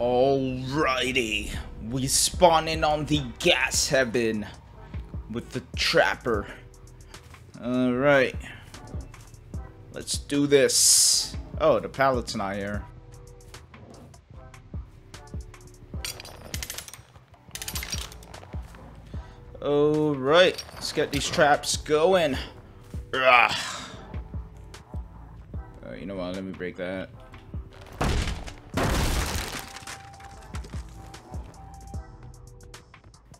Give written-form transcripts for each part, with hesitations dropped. Alrighty, we spawn in on the gas heaven with the Trapper. Alright, let's do this. Oh, the pallet's not here. Alright, let's get these traps going. You know what, let me break that.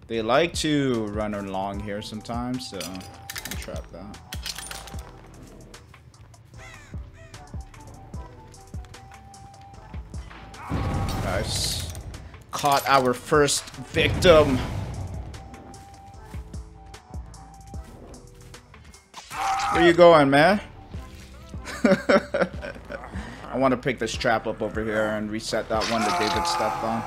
They like to run along here sometimes, so I'll trap that. Nice. Caught our first victim. Where you going, man? I want to pick this trap up over here and reset that one that David stepped on.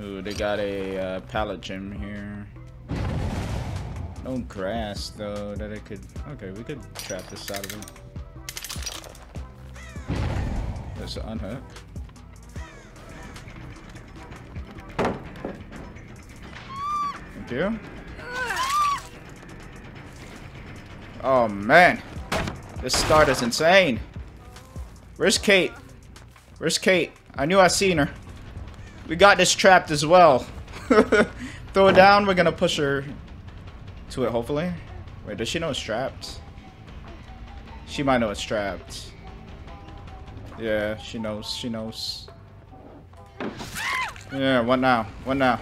Ooh, they got a pallet gym here. No grass though that I could. Okay, we could trap this side of it. Let's unhook. Thank you. Oh man, this start is insane. Where's Kate? Where's Kate? I knew I seen her. We got this trapped as well. Throw it down, we're gonna push her to it, hopefully. Wait, does she know it's trapped? She might know it's trapped. Yeah, she knows, she knows. Yeah, what now? What now?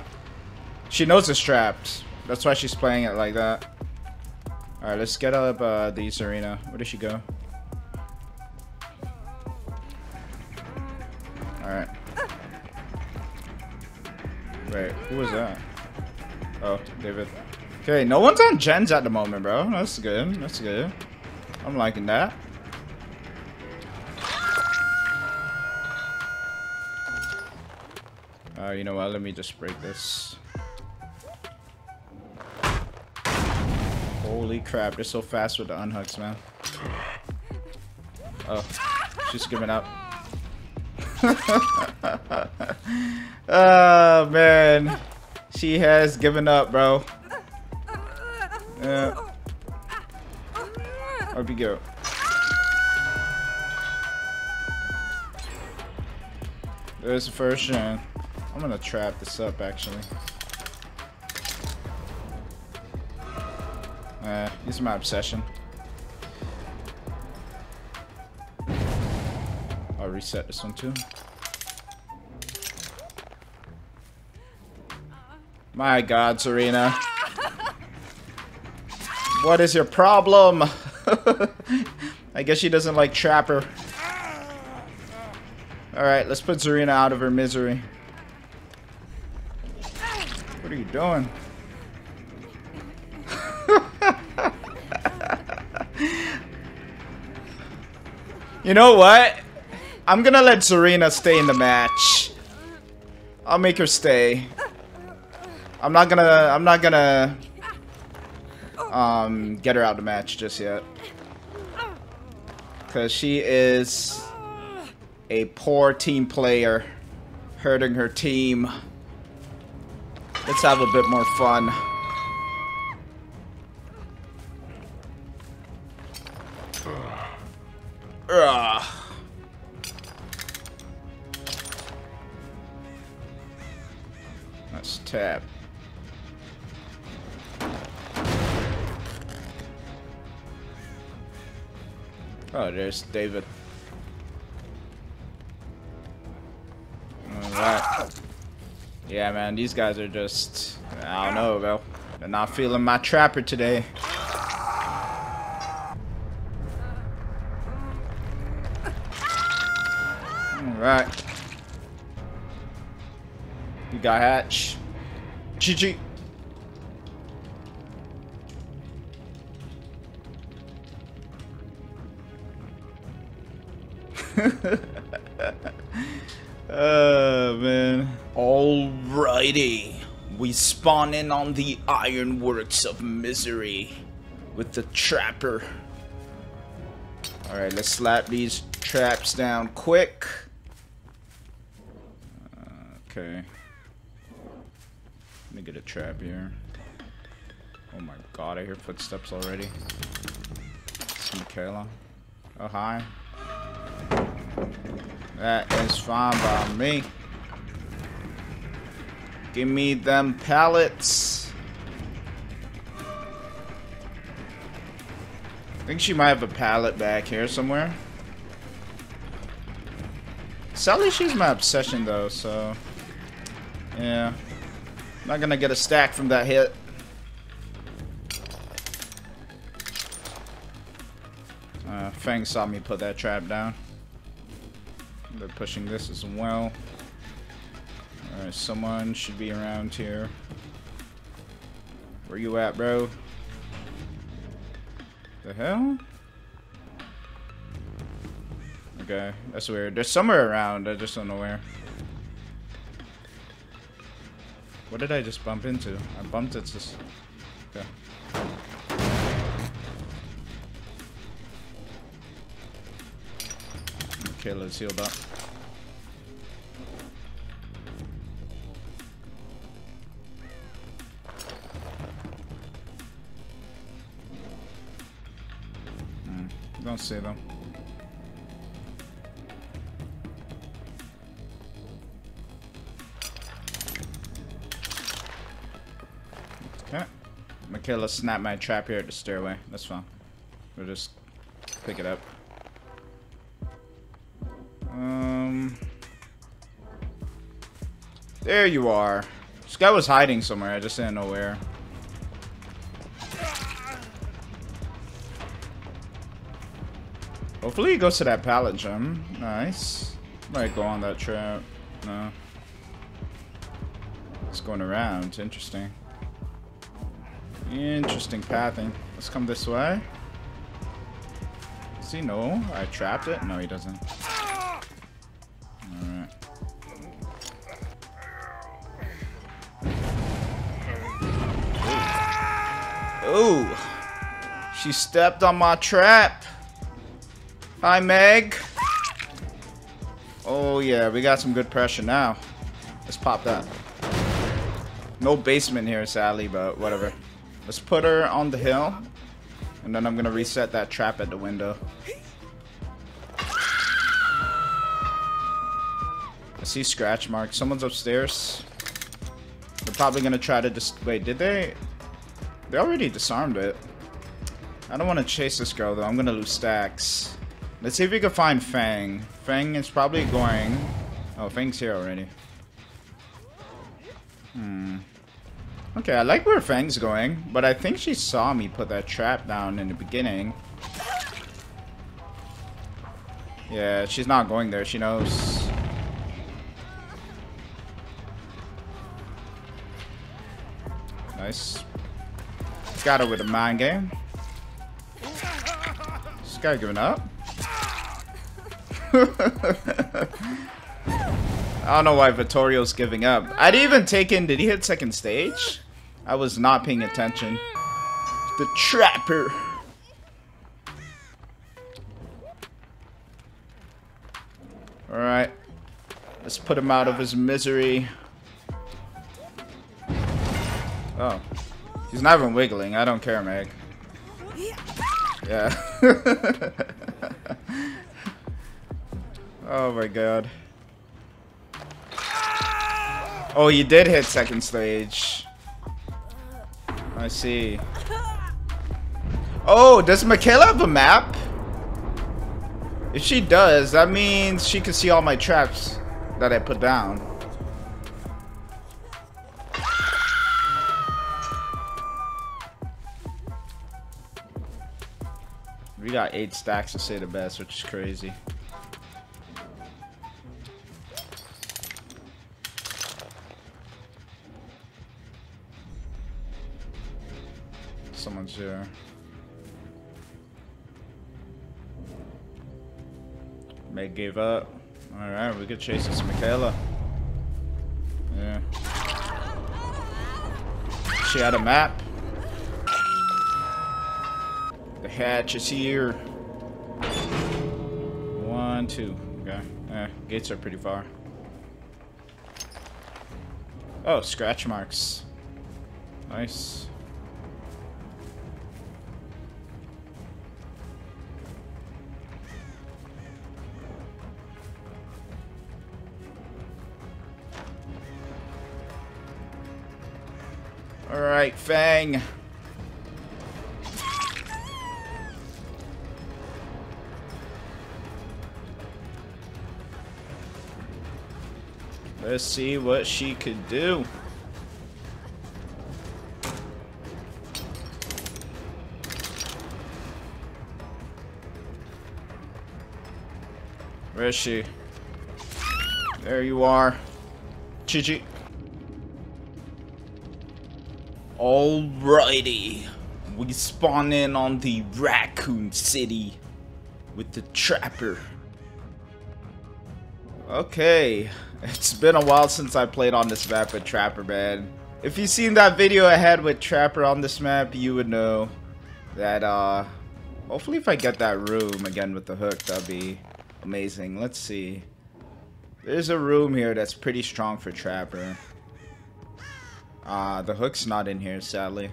She knows it's trapped. That's why she's playing it like that. Alright, let's get up the Zarina. Where did she go? Alright. Wait, who was that? Oh, David. Okay, no one's on gens at the moment, bro. That's good. That's good. I'm liking that. You know what? Let me just break this. Holy crap. They're so fast with the unhooks, man. Oh, she's giving up. Oh man, she has given up, bro. Yeah. Up you go. There's the first gen. I'm gonna trap this up actually. This is my obsession. I'll reset this one too. My God, Serena. What is your problem? I guess she doesn't like Trapper. Alright, let's put Serena out of her misery. What are you doing? You know what? I'm gonna let Serena stay in the match. I'll make her stay. I'm not gonna get her out of the match just yet, cause she is a poor team player, hurting her team. Let's have a bit more fun. Let's tap. Oh, there's David. Alright. Yeah, man, these guys are just... I don't know, bro. They're not feeling my Trapper today. Alright. You got hatch. Chichi. Oh man. Alrighty, we spawn in on the Ironworks of Misery with the Trapper. Alright, let's slap these traps down quick. Okay. Let me get a trap here. Oh my god, I hear footsteps already. It's Mikaela. Oh, hi. That is fine by me. Give me them pallets. I think she might have a pallet back here somewhere. Sally, she's my obsession though, so... yeah. I'm not gonna get a stack from that hit. Feng saw me put that trap down. They're pushing this as well. Alright, someone should be around here. Where you at, bro? The hell? Okay, that's weird. There's somewhere around, I just don't know where. What did I just bump into? I bumped into... okay. Okay, let's heal up. Don't see them. Okay. Mikaela snapped my trap here at the stairway. That's fine. We'll just pick it up. There you are. This guy was hiding somewhere. I just didn't know where. Hopefully he goes to that pallet gym. Nice. Might go on that trip. No. It's going around. Interesting. Interesting pathing. Let's come this way. Does he know? I trapped it? No, he doesn't. Alright. Ooh. She stepped on my trap. Hi, Meg. Oh, yeah. We got some good pressure now. Let's pop that. No basement here, Sally, but whatever. Let's put her on the hill. And then I'm going to reset that trap at the window. I see scratch marks. Someone's upstairs. They're probably going to try to just... wait, did they... they already disarmed it. I don't want to chase this girl, though. I'm going to lose stacks. Let's see if we can find Feng. Feng is probably going... oh, Feng's here already. Hmm. Okay, I like where Feng's going, but I think she saw me put that trap down in the beginning. Yeah, she's not going there. She knows. Nice. Got her with a mind game. This guy giving up. I don't know why Vittorio's giving up. I didn't even take in. Did he hit second stage? I was not paying attention. The Trapper. Alright. Let's put him out of his misery. Oh. He's not even wiggling. I don't care, Meg. Yeah. Oh my god. Oh, you did hit second stage. I see. Oh, does Mikaela have a map? If she does, that means she can see all my traps that I put down. We got 8 stacks to say the best, which is crazy. Someone's here. Meg gave up. Alright, we could chase this Mikaela. Yeah. She had a map. The hatch is here. One, one, two. Okay. Gates are pretty far. Oh, scratch marks. Nice. All right, Feng. Let's see what she could do. Where is she? There you are. Chichi. Alrighty. We spawn in on the Raccoon City with the Trapper. Okay. It's been a while since I played on this map with Trapper, man. If you've seen that video I had with Trapper on this map, you would know that, hopefully if I get that room again with the hook, that'd be amazing. Let's see. There's a room here that's pretty strong for Trapper. The hook's not in here, sadly.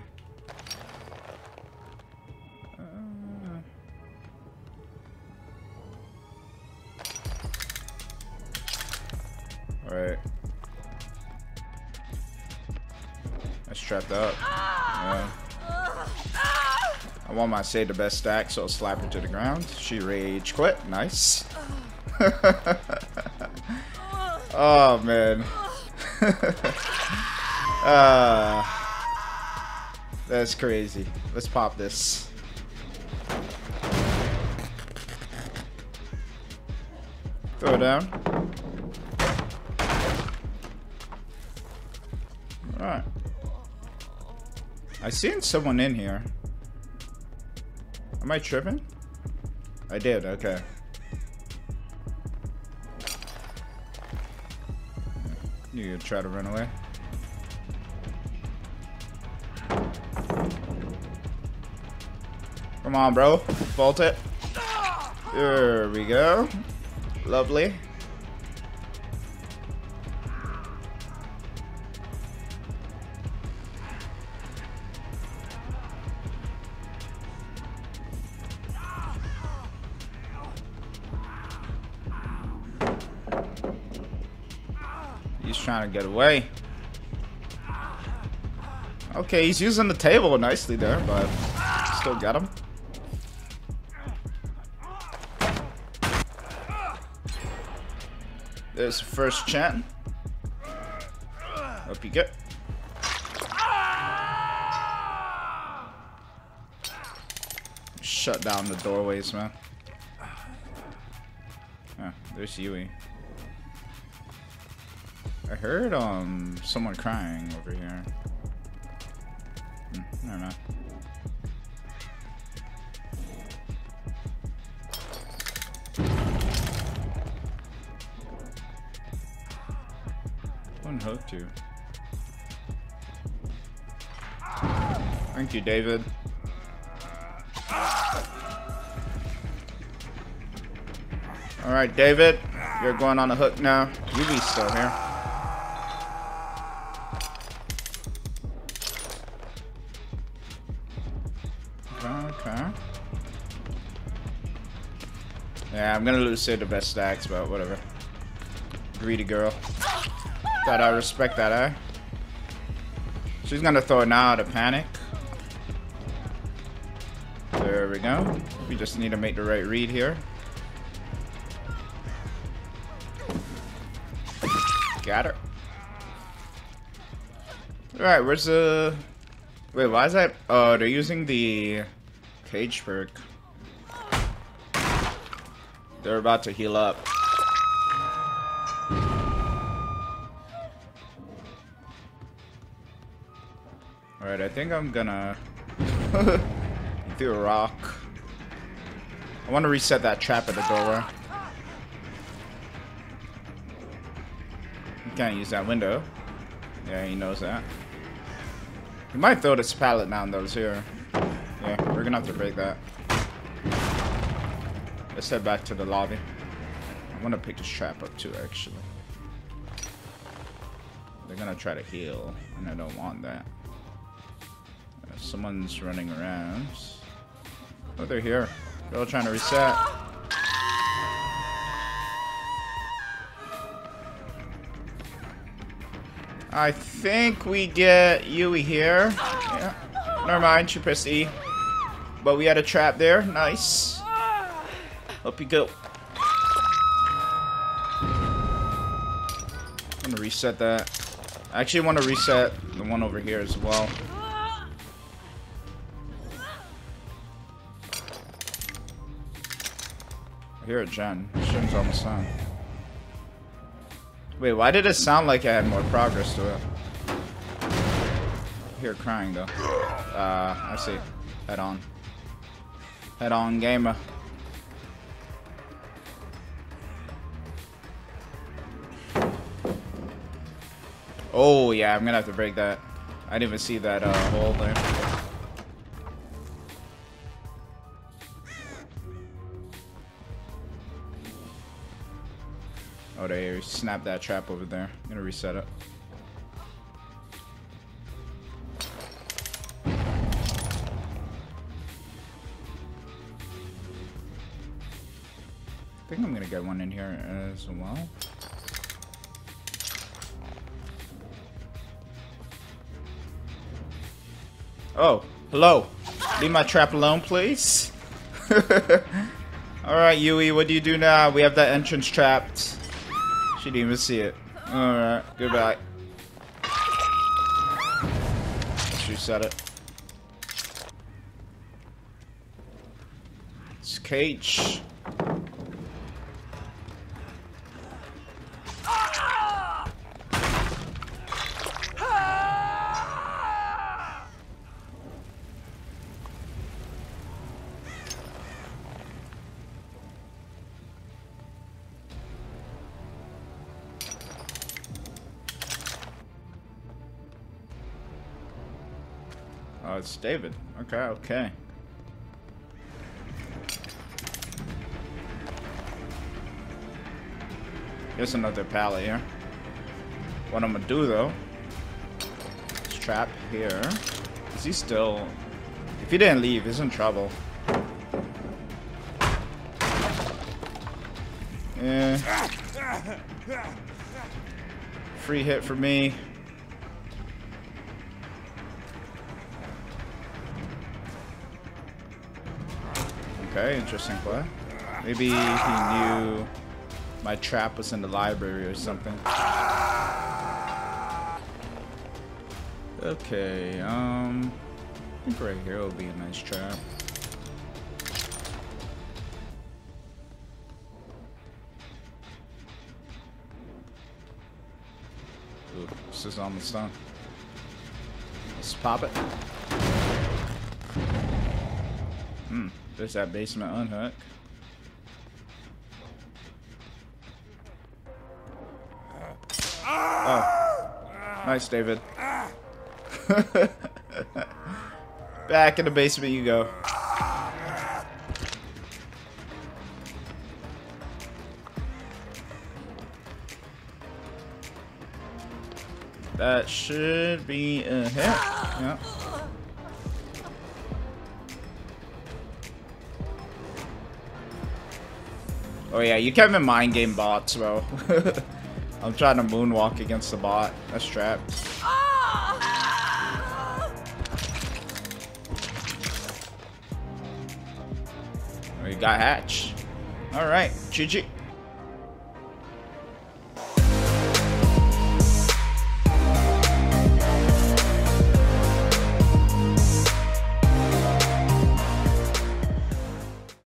Alright. That's trapped up. Yeah. I want my say the best stack, so I'll slap her to the ground. She rage quit. Nice. Oh, man. That's crazy. Let's pop this. Throw down. Alright. I seen someone in here. Am I tripping? I did, okay. You're gonna try to run away. Come on, bro. Vault it. There we go. Lovely. He's trying to get away. Okay, he's using the table nicely there, but still got him. There's the first chant. Up you get. Shut down the doorways, man. Oh, there's Yui. I heard someone crying over here. Never mind. Hooked you. Thank you, David. All right, David, you're going on a hook now. Yubi's still here. Okay. Yeah, I'm gonna lose to the best stacks, but whatever. Greedy girl. Thought I respect that, eh? She's gonna throw it now to panic. There we go. We just need to make the right read here. Got her. Alright, where's the... Wait, why is that... Oh, they're using the... Cage perk. They're about to heal up. Alright, I think I'm gonna do a rock. I want to reset that trap at the doorway. You can't use that window. Yeah, he knows that. He might throw this pallet down though, it's here. Yeah, we're gonna have to break that. Let's head back to the lobby. want to pick this trap up too, actually. They're gonna try to heal, and I don't want that. Someone's running around. Oh, they're here. They're all trying to reset. I think we get Yui here. Yeah. Never mind, she pressed E. But we had a trap there. Nice. Up you go. I'm gonna reset that. I actually want to reset the one over here as well. I hear a gen. Gen's almost done. Wait, why did it sound like I had more progress to it? I hear crying though. I see. Head on. Head on, gamer. Oh yeah, I'm gonna have to break that. I didn't even see that hole there. Oh, they snapped that trap over there. I'm gonna reset it. I think I'm gonna get one in here as well. Oh, hello. Leave my trap alone, please. Alright, Yui, what do you do now? We have that entrance trapped. She didn't even see it. Alright, goodbye. Let's reset it. It's cage. Oh, it's David. Okay, okay. Here's another pallet here. What I'm gonna do though, is trap here. Is he still? If he didn't leave, he's in trouble. Yeah. Free hit for me. Okay, interesting play. Maybe he knew my trap was in the library or something. Okay, I think right here will be a nice trap. Ooh, this is almost done. Let's pop it. Hmm. There's that basement unhook. Oh. Nice, David. Back in the basement you go. That should be a hit. Yep. Oh yeah, you can't even mind game bots, bro. I'm trying to moonwalk against the bot. That's trapped. Oh, you got hatch. Alright, GG.